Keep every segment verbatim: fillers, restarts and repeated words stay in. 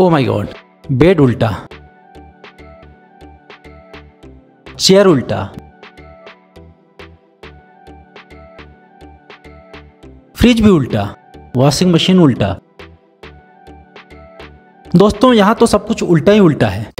O my god, bed उल्टा, chair उल्टा, fridge भी उल्टा, वॉशिंग मशीन उल्टा। दोस्तों यहाँ तो सब कुछ उल्टा ही उल्टा है।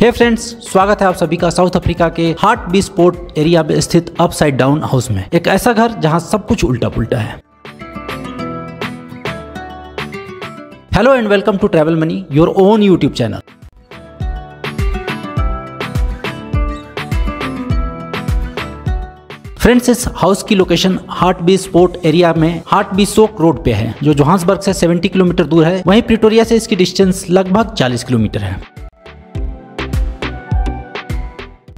हे फ्रेंड्स, स्वागत है आप सभी का साउथ अफ्रीका के हार्टबीस्पोर्ट एरिया में स्थित अपसाइड डाउन हाउस में। एक ऐसा घर जहां सब कुछ उल्टा पुल्टा है। Hello and welcome to travel money, your own YouTube channel. Friends, इस हाउस की लोकेशन हार्टबीस्पोर्ट एरिया में हार्टबीशोक रोड पे है, जो जोहान्सबर्ग से सत्तर किलोमीटर दूर है। वहीं प्रिटोरिया से इसकी डिस्टेंस लगभग चालीस किलोमीटर है।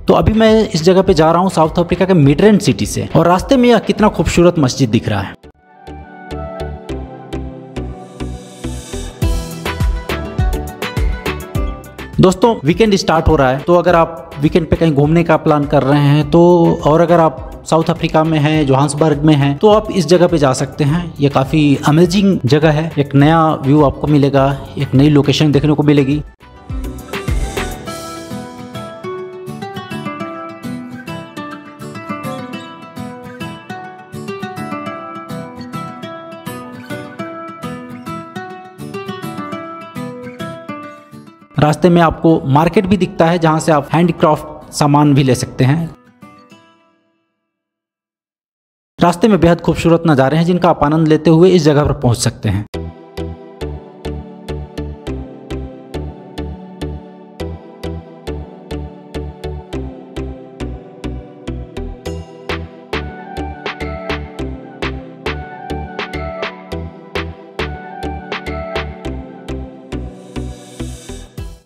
तो अभी मैं इस जगह पे जा रहा हूँ साउथ अफ्रीका के मिड्रैंड सिटी से, और रास्ते में यह कितना खूबसूरत मस्जिद दिख रहा है। दोस्तों वीकेंड स्टार्ट हो रहा है, तो अगर आप वीकेंड पे कहीं घूमने का प्लान कर रहे हैं तो, और अगर आप साउथ अफ्रीका में है, जोहान्सबर्ग में है, तो आप इस जगह पे जा सकते हैं। ये काफी अमेजिंग जगह है, एक नया व्यू आपको मिलेगा, एक नई लोकेशन देखने को मिलेगी। रास्ते में आपको मार्केट भी दिखता है, जहां से आप हैंडक्राफ्ट सामान भी ले सकते हैं। रास्ते में बेहद खूबसूरत नज़ारे हैं, जिनका आप आनंद लेते हुए इस जगह पर पहुंच सकते हैं।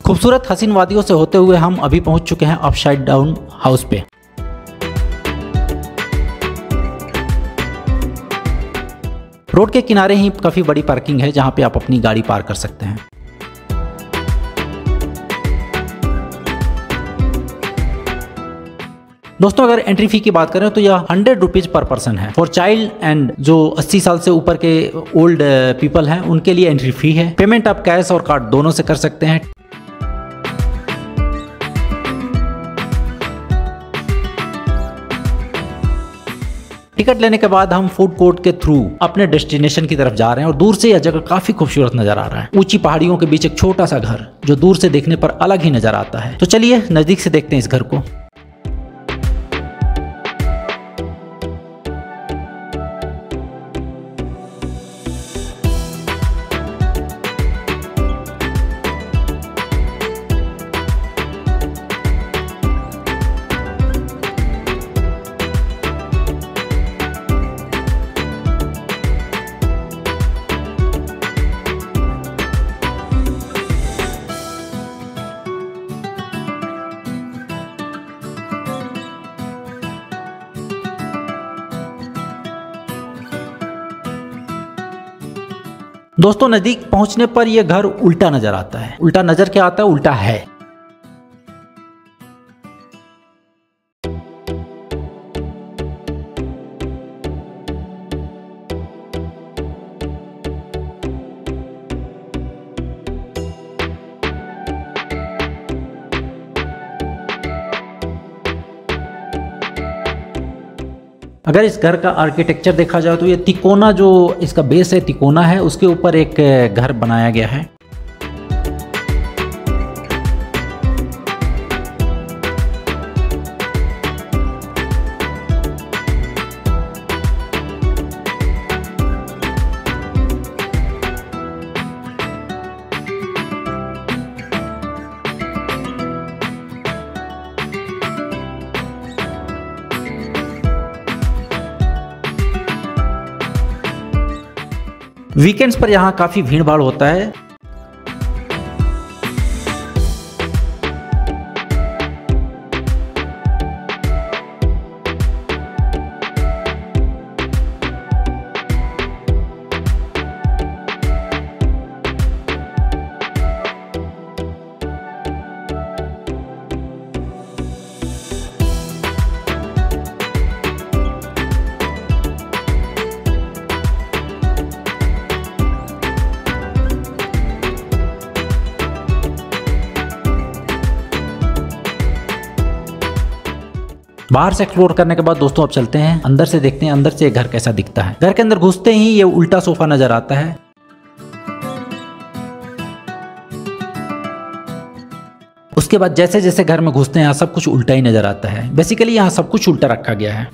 खूबसूरत हसीन वादियों से होते हुए हम अभी पहुंच चुके हैं अपसाइड डाउन हाउस पे। रोड के किनारे ही काफी बड़ी पार्किंग है, जहां पे आप अपनी गाड़ी पार्क कर सकते हैं। दोस्तों अगर एंट्री फी की बात करें तो यह हंड्रेड रुपीज पर पर्सन है फॉर चाइल्ड, एंड जो अस्सी साल से ऊपर के ओल्ड पीपल हैं उनके लिए एंट्री फी है। पेमेंट आप कैश और कार्ड दोनों से कर सकते हैं। टिकट लेने के बाद हम फूड कोर्ट के थ्रू अपने डेस्टिनेशन की तरफ जा रहे हैं, और दूर से यह जगह काफी खूबसूरत नजर आ रहा है। ऊंची पहाड़ियों के बीच एक छोटा सा घर, जो दूर से देखने पर अलग ही नजर आता है। तो चलिए नजदीक से देखते हैं इस घर को। दोस्तों नजदीक पहुंचने पर यह घर उल्टा नजर आता है। उल्टा नजर क्या आता है, उल्टा है। अगर इस घर का आर्किटेक्चर देखा जाए तो ये तिकोना, जो इसका बेस है तिकोना है, उसके ऊपर एक घर बनाया गया है। वीकेंड्स पर यहाँ काफ़ी भीड़ भाड़ होता है। बाहर से एक्सप्लोर करने के बाद दोस्तों अब चलते हैं अंदर से, देखते हैं अंदर से घर कैसा दिखता है। घर के अंदर घुसते ही ये उल्टा सोफा नजर आता है। उसके बाद जैसे जैसे घर में घुसते हैं यहाँ सब कुछ उल्टा ही नजर आता है। बेसिकली यहाँ सब कुछ उल्टा रखा गया है।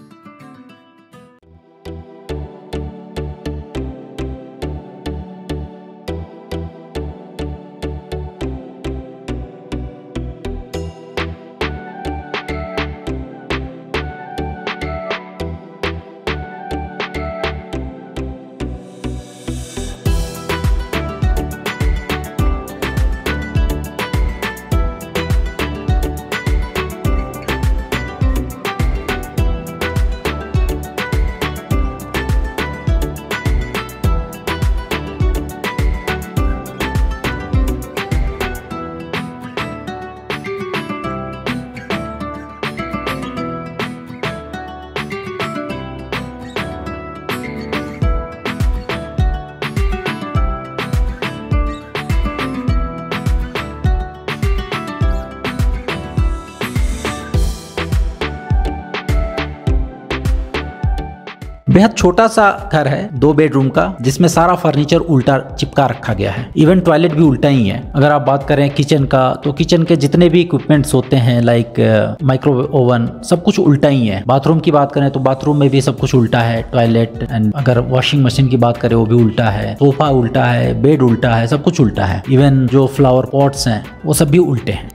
बेहद छोटा सा घर है, दो बेडरूम का, जिसमें सारा फर्नीचर उल्टा चिपका रखा गया है। इवन टॉयलेट भी उल्टा ही है। अगर आप बात करें किचन का, तो किचन के जितने भी इक्विपमेंट्स होते हैं लाइक माइक्रोवेव ओवन, सब कुछ उल्टा ही है। बाथरूम की बात करें तो बाथरूम में भी सब कुछ उल्टा है। टॉयलेट एंड अगर वॉशिंग मशीन की बात करें वो भी उल्टा है। सोफा उल्टा है, बेड उल्टा है, सब कुछ उल्टा है। इवन जो फ्लावर पॉट्स हैं वो सब भी उल्टे हैं।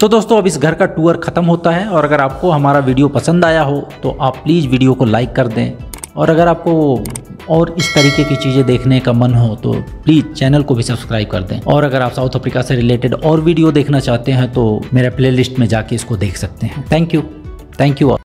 तो दोस्तों अब इस घर का टूर ख़त्म होता है। और अगर आपको हमारा वीडियो पसंद आया हो तो आप प्लीज़ वीडियो को लाइक कर दें। और अगर आपको और इस तरीके की चीज़ें देखने का मन हो तो प्लीज़ चैनल को भी सब्सक्राइब कर दें। और अगर आप साउथ अफ्रीका से रिलेटेड और वीडियो देखना चाहते हैं तो मेरे प्लेलिस्ट में जाके इसको देख सकते हैं। Thank you, thank you.